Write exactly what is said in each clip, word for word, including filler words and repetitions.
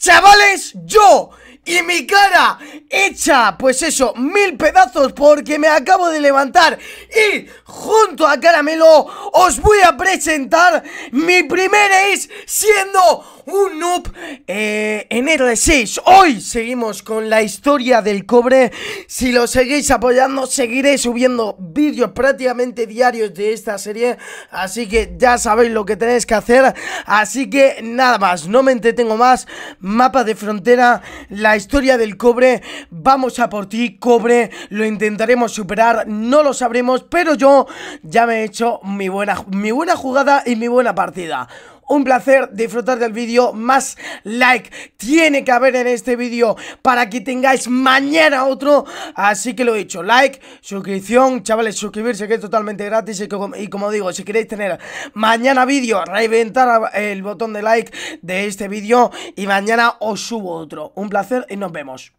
Chavales, yo y mi cara hecha, pues eso, mil pedazos, porque me acabo de levantar. Y junto a Caramelo os voy a presentar mi primer ace siendo un noob eh, en R seis. Hoy seguimos con la historia del cobre. Si lo seguís apoyando, seguiré subiendo vídeos prácticamente diarios de esta serie, así que ya sabéis lo que tenéis que hacer. Así que nada más, no me entretengo más. Mapa de frontera, la historia del cobre. Vamos a por ti, cobre. Lo intentaremos superar, no lo sabremos, pero yo ya me he hecho mi buena, mi buena jugada y mi buena partida. Un placer disfrutar del vídeo. Más like tiene que haber en este vídeo para que tengáis mañana otro. Así que lo he dicho, like, suscripción. Chavales, suscribirse, que es totalmente gratis. Y, como, y como digo, si queréis tener mañana vídeo, reventar el botón de like de este vídeo. Y mañana os subo otro. Un placer y nos vemos.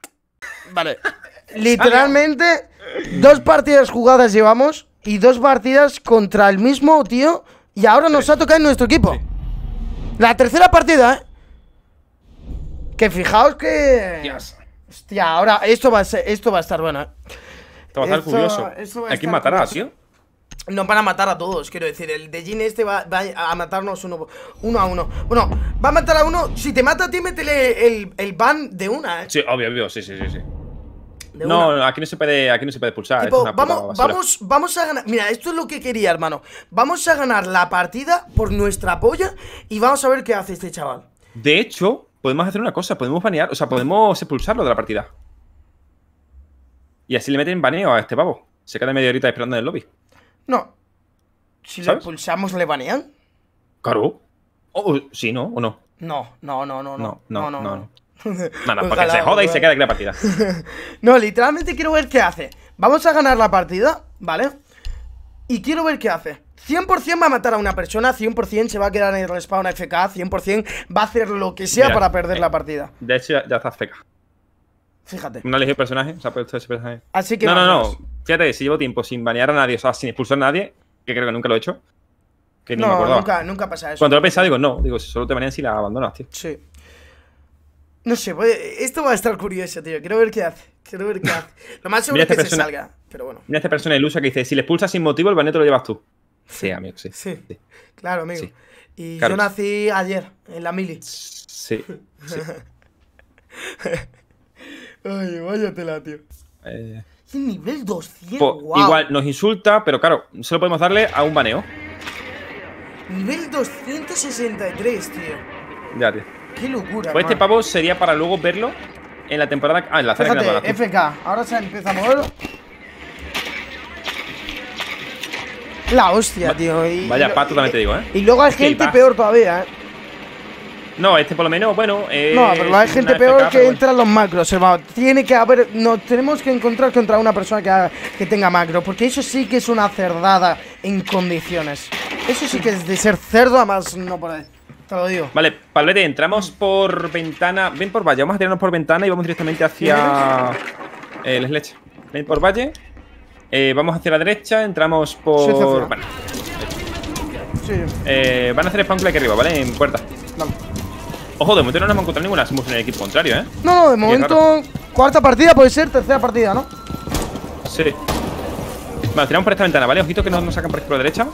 Vale. Literalmente, dos partidas jugadas llevamos. Y dos partidas contra el mismo tío. Y ahora nos ha tocado en nuestro equipo. Sí. La tercera partida, ¿eh? Que fijaos que... Dios. Hostia, ahora esto va a, ser, esto va a estar bueno, ¿eh? Esto va a estar esto, curioso. ¿A quién matará, tío? Nos van a matar a todos, quiero decir. El de Jin este va, va a matarnos uno, uno a uno. Bueno, va a matar a uno. Si te mata a ti, métele el, el ban de una, ¿eh? Sí, obvio, obvio, sí, sí, sí, sí. No, aquí no se puede, aquí no se puede pulsar. Tipo, es una vamos, vamos, vamos a ganar. Mira, esto es lo que quería, hermano. Vamos a ganar la partida por nuestra polla y vamos a ver qué hace este chaval. De hecho, podemos hacer una cosa, podemos banear, o sea, podemos expulsarlo de la partida. Y así le meten baneo a este pavo. Se queda media horita esperando en el lobby. No. Si ¿Sabes? Lo expulsamos, ¿le banean? Claro. O, o, sí, ¿no? ¿O no? No, no, no, no, no, no, no, no. no, no. No, no, porque se joda y se queda aquí la partida. No, literalmente quiero ver qué hace. Vamos a ganar la partida, ¿vale? Y quiero ver qué hace. cien por cien va a matar a una persona, cien por cien se va a quedar en el respawn F K, cien por cien va a hacer lo que sea. Mira, para perder eh, la partida. De hecho, ya está F K. Fíjate. No elegí el personaje, se ha puesto ese personaje. Así que no, no, no, fíjate, si llevo tiempo sin banear a nadie, o sea, sin expulsar a nadie, que creo que nunca lo he hecho. Que no, ni me nunca, nunca pasa eso. Cuando lo he pensado digo, no, digo, solo te banean si la abandonas, tío. Sí. No sé, esto va a estar curioso, tío. Quiero ver qué hace. Quiero ver qué hace. Lo más seguro es que persona, se salga. Pero bueno. Mira a esta persona ilusa que dice: si le expulsas sin motivo, el baneto lo llevas tú. Sí, sí amigo, sí. Sí. sí. Claro, amigo. Sí. Y claro. Yo nací ayer, en la mili. Sí. sí. Ay, váyatela, tío. Eh... Nivel doscientos. Po, wow. Igual nos insulta, pero claro, solo podemos darle a un baneo. Nivel doscientos sesenta y tres, tío. Ya, tío. Qué locura. Pues este pavo sería para luego verlo en la temporada. Ah, en la zona de F K. Ahora se empieza a mover. La hostia, Va tío. Y vaya pato, también te digo, ¿eh? Y luego hay gente Flipa. peor todavía, ¿eh? No, este por lo menos, bueno. Eh, no, pero hay gente peor F K, que bueno. entra en los macros, hermano. Tiene que haber. Nos tenemos que encontrar contra una persona que, haga, que tenga macro. Porque eso sí que es una cerdada en condiciones. Eso sí que es de ser cerdo, además, no por ahí. Te lo digo. Vale, Palvete, entramos por ventana. Ven por valle, vamos a tirarnos por ventana y vamos directamente hacia el Sledge. Ven por valle, eh, vamos hacia la derecha, entramos por... Vale. Sí. Eh, van a hacer spawn aquí arriba, ¿vale? En puerta. Vale. Ojo, de momento no nos hemos encontrado ninguna Simus en el equipo contrario, ¿eh? No, no, de momento... Cuarta partida puede ser, tercera partida, ¿no? Sí. Vale, tiramos por esta ventana, ¿vale? Ojito que no nos sacan por aquí por la derecha.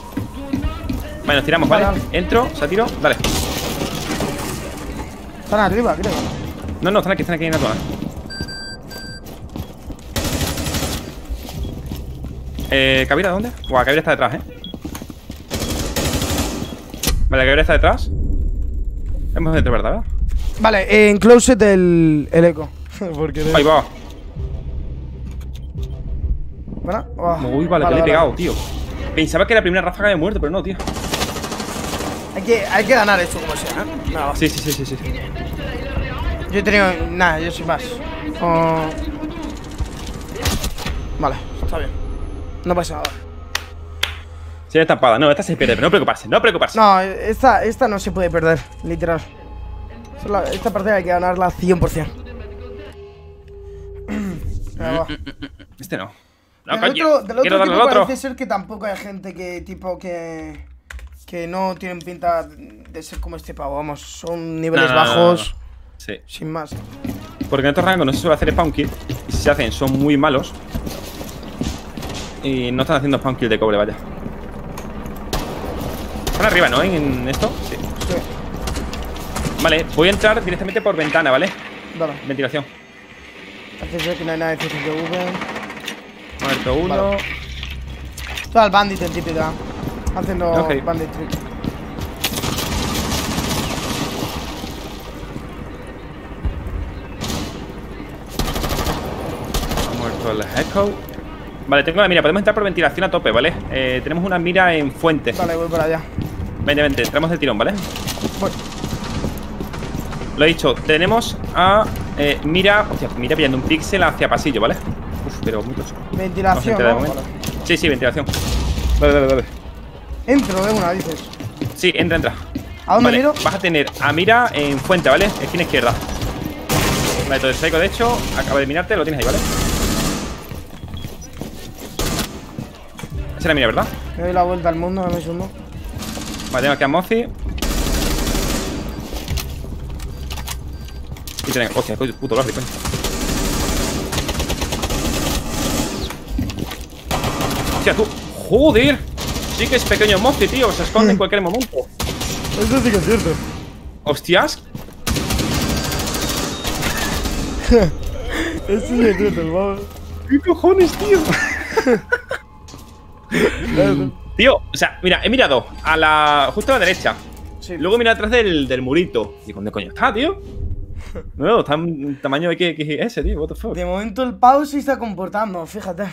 Vale, nos tiramos, ¿vale? Vale. Entro, se tiro, dale. Están arriba, creo. No, no, están aquí, están aquí en la zona. Eh, ¿Cabira dónde? Buah, Cabira está detrás, eh. Vale, Cabira está detrás. Hemos dentro, ¿verdad? ¿verdad? Vale, en closet el, el eco. Porque ahí va. ¿Verdad? Oh. Uy, vale, vale, que vale, le he pegado, vale. tío. Pensaba que era la primera ráfaga de muerte, pero no, tío. Hay que, hay que ganar esto como sea, ¿eh? Nada. Sí, sí, sí, sí, sí. Yo he tenido... Nada, yo soy más. Oh. Vale, está bien. No pasa nada. Se ve tapada. No, esta se pierde, pero no preocuparse, no preocuparse. No, esta, esta no se puede perder, literal. Esta partida hay que ganarla cien por cien. va. Este no. No, del otro, del otro tipo parece otro. ser que tampoco hay gente que tipo que... Que no tienen pinta de ser como este pavo, vamos, son niveles no, no, bajos. No, no, Sí. Sin más. Porque en estos rangos no se suele hacer spawn kill. Y si se hacen, son muy malos. Y no están haciendo spawn kill de cobre, vaya. Están arriba, ¿no? En esto. Sí. Sí. Vale, voy a entrar directamente por ventana, ¿vale? Dale. Ventilación. Parece que no hay nada de C C T V. Muerto uno. Vale. Todo al bandit en típico. Haciendo okay. Bandit trick. Ha muerto el Echo. Vale, tengo la mira. Podemos entrar por ventilación a tope, ¿vale? Eh, tenemos una mira en fuente. Vale, voy para allá. Vente, vente. Entramos de tirón, ¿vale? Voy. Lo he dicho. Tenemos a... Eh, mira... Hostia, mira pillando un píxel hacia pasillo, ¿vale? Uf, pero muy tosco. Ventilación, ¿no? Vale. Sí, sí, ventilación. Dale, dale, dale. Entro de una, dices. Sí, entra, entra. ¿A dónde miro? Vale, vas a tener a mira en fuente, ¿vale? Esquina izquierda. Vale, entonces Psycho, de hecho, acaba de mirarte, lo tienes ahí, ¿vale? Esa es la mira, ¿verdad? Me doy la vuelta al mundo, no me sumo. Vale, tengo aquí a Mofi. Y tenemos. Hostia, puto Larry, coño. Hostia, tú. ¡Joder! Sí que es pequeño Mofi, tío. Se esconde en cualquier momento. Eso sí que es cierto. Hostias. Eso sí que es cierto, vamos. ¿Qué cojones, tío? Tío, o sea, mira, he mirado a la... Justo a la derecha. Sí. Luego mira atrás del, del murito. ¿Y dónde coño está, tío? No, está en tamaño X X S, tío. What the fuck. De momento el Pau se está comportando, fíjate.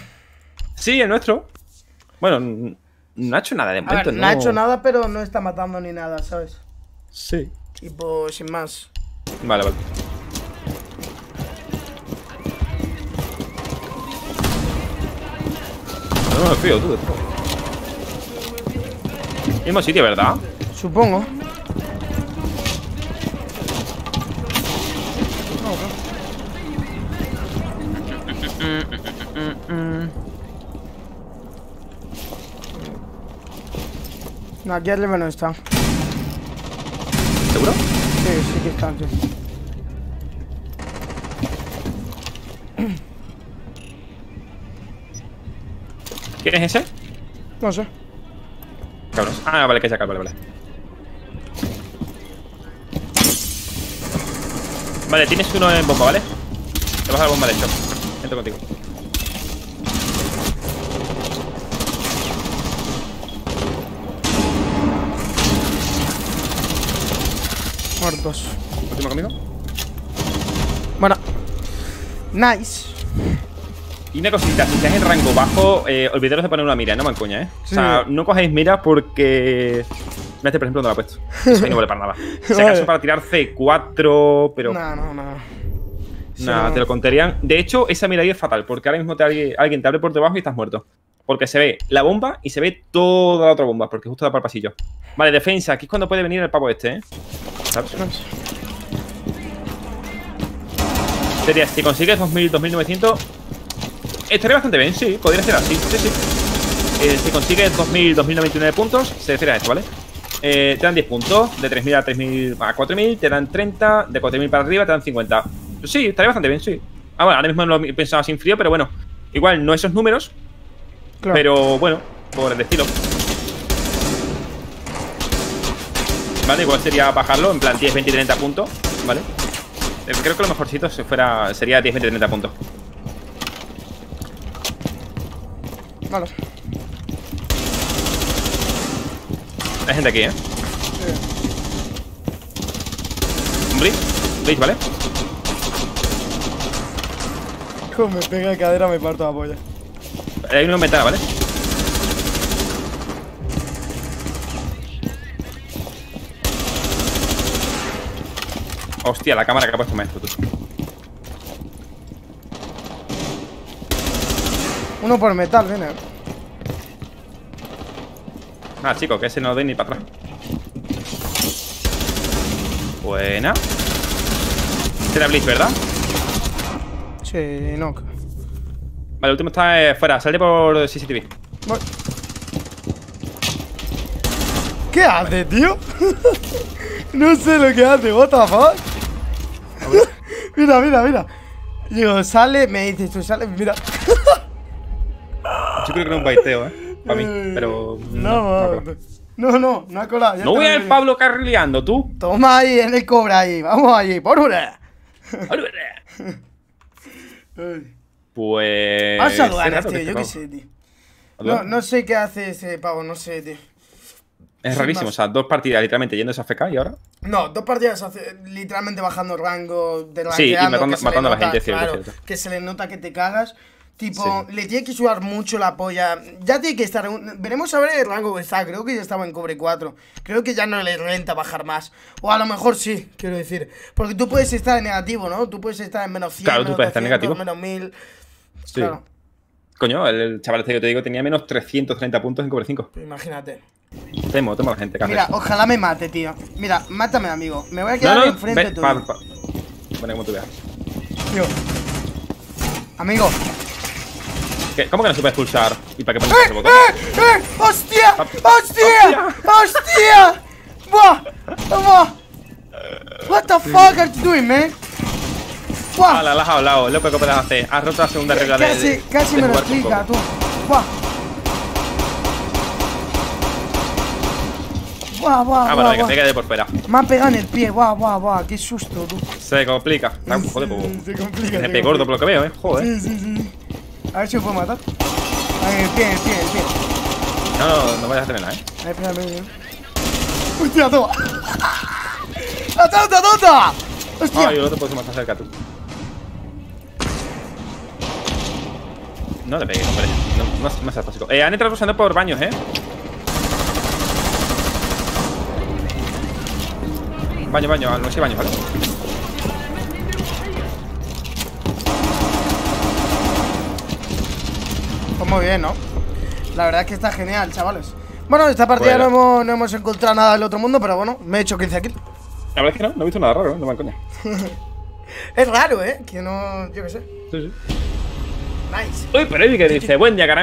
Sí, el nuestro. Bueno... No ha hecho nada de momento, ver, no. No ha hecho nada, pero no está matando ni nada, ¿sabes? Sí. Y pues, sin más. Vale, vale. No me fío, tú. Mismo sitio, ¿verdad? Supongo. No, no. No, aquí arriba no está. ¿Seguro? Sí, sí que está, tío. ¿Quién es ese? No sé. Cabros. Ah, vale, que se acá, vale, vale. Vale, tienes uno en bomba, ¿vale? Te vas a la bomba de hecho. Entro contigo. Muertos. ¿Último conmigo? Bueno. Nice. Y una cosita, si estáis en rango bajo, eh, olvidaros de poner una mira, no me encuña, ¿eh? Sí. O sea, no cogéis mira porque... Este, por ejemplo, no la he puesto. Eso ahí no vale para nada. Si acaso vale. Para tirar C cuatro, pero... No, no, no. Sí, nada, no. Te lo contarían. De hecho, esa mira ahí es fatal, porque ahora mismo te, alguien te abre por debajo y estás muerto. Porque se ve la bomba y se ve toda la otra bomba, porque justo da para el pasillo. Vale, defensa. Aquí es cuando puede venir el pavo este, ¿eh? ¿Sabes? Sería, si consigues dos mil, dos mil novecientos... Estaría bastante bien, sí. Podría ser así, sí, sí. Eh, si consigues dos mil, dos mil noventa y nueve puntos, se cierra esto, ¿vale? Eh, te dan diez puntos. De tres mil a tres mil a cuatro mil, te dan treinta. De cuatro mil para arriba, te dan cincuenta. Sí, estaría bastante bien, sí. Ah, bueno, ahora mismo no lo he pensado sin frío, pero bueno. Igual, no esos números. Claro. Pero bueno, por el estilo. Vale, igual sería bajarlo en plan diez, veinte, treinta puntos, ¿vale? Creo que lo mejorcito si fuera, sería diez, veinte, treinta puntos. Vale. Hay gente aquí, ¿eh? Sí. Blitz, Blitz, ¿vale? Como me pega la cadera me parto la polla. Hay uno en ventana, ¿vale? Hostia, la cámara que ha puesto maestro, tú. Uno por metal, viene. Ah, chico, que ese no doy ni para atrás. Buena. Será Blitz, ¿verdad? Sí, no. Vale, el último está eh, fuera. Salte por C C T V. Voy. ¿Qué hace, tío? No sé lo que hace, what the fuck. Mira, mira, mira. Digo, sale, me dice, tú sales, mira. Yo creo que era un baiteo, eh. Para mí, pero. No, no, no, no, no, no ha colado. No voy a ir Pablo carrileando, tú. Toma ahí, en el cobra ahí. Vamos ahí, por una. Pues. Vas a aduanas, tío, yo qué sé, tío. No, no sé qué hace ese pavo, no sé, tío. Es rarísimo, o sea, dos partidas literalmente yéndose a F K y ahora. No, dos partidas literalmente bajando rango de rango. Sí, y matando, matando a la gente, cierto, claro, cierto. Que se le nota que te cagas. Tipo, sí. Le tiene que sudar mucho la polla. Ya tiene que estar. Veremos a ver el rango que está. Creo que ya estaba en cobre cuatro. Creo que ya no le renta bajar más. O a lo mejor sí, quiero decir. Porque tú puedes estar en negativo, ¿no? Tú puedes estar en menos cien, claro, menos tú puedes doscientos, estar en negativo. menos mil. Sí. Claro. Coño, el, el chaval este que te digo tenía menos trescientos treinta puntos en cobre cinco. Imagínate. Temo, temo a la gente, ¿qué Mira, haces? Ojalá me mate, tío. Mira, mátame, amigo. Me voy a quedar no, no, enfrente tuyo. Bueno, como tú veas. Tío. Amigo. ¿Qué? ¿Cómo que no se puede expulsar? ¿Y para qué pones ese botón? ¡Eh! ¡Eh! ¡Hostia! ¡Hostia! ¡Hostia! ¡Buah! ¡Buah! What the fuck are you doing, man? ¡Buah! ¡Hala, la has hablado! Lo que puedes hacer. Has roto la segunda regla de... Casi, casi me lo explica, tú. ¡Buah! Buah, buah, ah, bueno, buah, que te quede por fuera. Me han pegado en el pie, guau, guau, guau, qué susto, tú. Se complica. No, sí, joder, pues. Se complica. Me pegó gordo por lo que veo, eh. Joder. Sí, sí, sí. A ver si me puedo matar. Ahí, el pie, el pie, el pie. No, no, no vayas a tenerla, eh. Ahí, espérame, espérame. ¡Hostia, toma! ¡La tonta, tonta! ¡Hostia! Ay, el otro puede ser más cerca, tú. No te pegues, hombre. No, no, no seas tóxico. Eh, han entrado usando por baños, eh. Baño, baño, no sé baño, ¿vale? Pues muy bien, ¿no? La verdad es que está genial, chavales. Bueno, esta partida bueno. No, hemos, no hemos encontrado nada del otro mundo, pero bueno, me he hecho quince kills. La verdad es que no, no he visto nada raro, no me coña. Es raro, ¿eh? Que no, yo qué sé. Sí, sí. Nice. Uy, pero Evi que dice, buen día, carajo.